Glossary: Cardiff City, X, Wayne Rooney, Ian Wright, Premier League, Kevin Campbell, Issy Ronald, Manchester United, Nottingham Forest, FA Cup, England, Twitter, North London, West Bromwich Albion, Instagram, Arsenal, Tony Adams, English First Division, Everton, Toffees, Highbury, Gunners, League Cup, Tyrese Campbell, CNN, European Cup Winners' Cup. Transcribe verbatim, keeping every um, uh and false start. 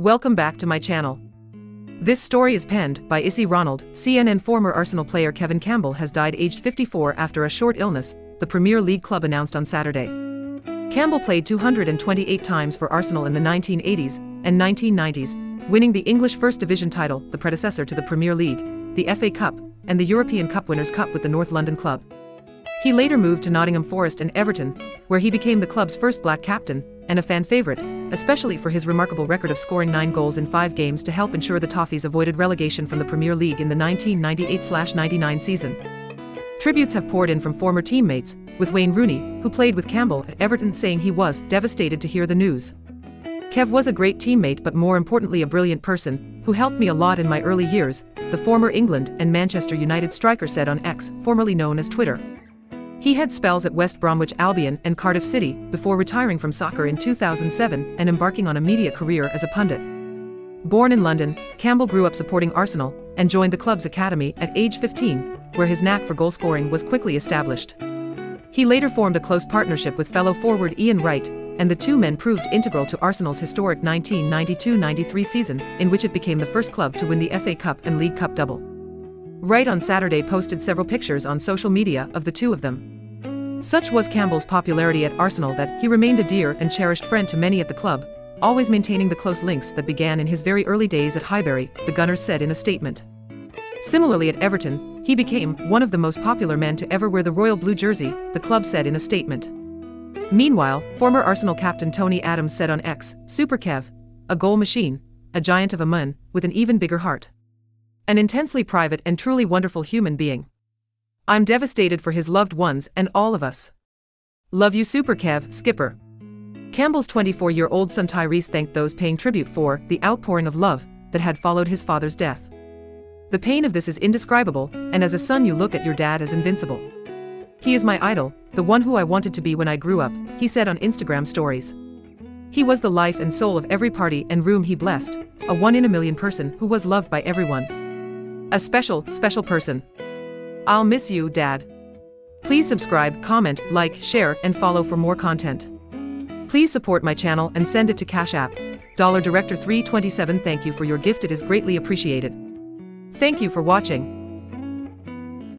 Welcome back to my channel. This story is penned by Issy Ronald, C N N. Former Arsenal player Kevin Campbell has died aged fifty-four after a short illness, the Premier League club announced on Saturday. Campbell played two hundred twenty-eight times for Arsenal in the nineteen eighties and nineteen nineties, winning the English First Division title, the predecessor to the Premier League, the F A Cup, and the European Cup Winners' Cup with the North London club. He later moved to Nottingham Forest and Everton, where he became the club's first black captain, and a fan favourite, especially for his remarkable record of scoring nine goals in five games to help ensure the Toffees avoided relegation from the Premier League in the nineteen ninety-eight ninety-nine season. Tributes have poured in from former teammates, with Wayne Rooney, who played with Campbell at Everton, saying he was devastated to hear the news. "Kev was a great teammate, but more importantly a brilliant person, who helped me a lot in my early years," the former England and Manchester United striker said on X, formerly known as Twitter. He had spells at West Bromwich Albion and Cardiff City, before retiring from soccer in two thousand seven and embarking on a media career as a pundit. Born in London, Campbell grew up supporting Arsenal, and joined the club's academy at age fifteen, where his knack for goal-scoring was quickly established. He later formed a close partnership with fellow forward Ian Wright, and the two men proved integral to Arsenal's historic nineteen ninety-two ninety-three season, in which it became the first club to win the F A Cup and League Cup double. Wright on Saturday posted several pictures on social media of the two of them. Such was Campbell's popularity at Arsenal that he remained a dear and cherished friend to many at the club, always maintaining the close links that began in his very early days at Highbury, the Gunners said in a statement. Similarly at Everton, he became one of the most popular men to ever wear the royal blue jersey, the club said in a statement. Meanwhile, former Arsenal captain Tony Adams said on X, "Super Kev, a goal machine, a giant of a man, with an even bigger heart. An intensely private and truly wonderful human being. I'm devastated for his loved ones and all of us. Love you Super Kev, Skipper." Campbell's twenty-four-year-old son Tyrese thanked those paying tribute for the outpouring of love that had followed his father's death. "The pain of this is indescribable, and as a son you look at your dad as invincible. He is my idol, the one who I wanted to be when I grew up," he said on Instagram stories. "He was the life and soul of every party and room he blessed, a one-in-a-million person who was loved by everyone. A special, special person. I'll miss you, Dad." Please subscribe, comment, like, share, and follow for more content. Please support my channel and send it to Cash App, Dollar Director three twenty-seven. Thank you for your gift, it is greatly appreciated. Thank you for watching.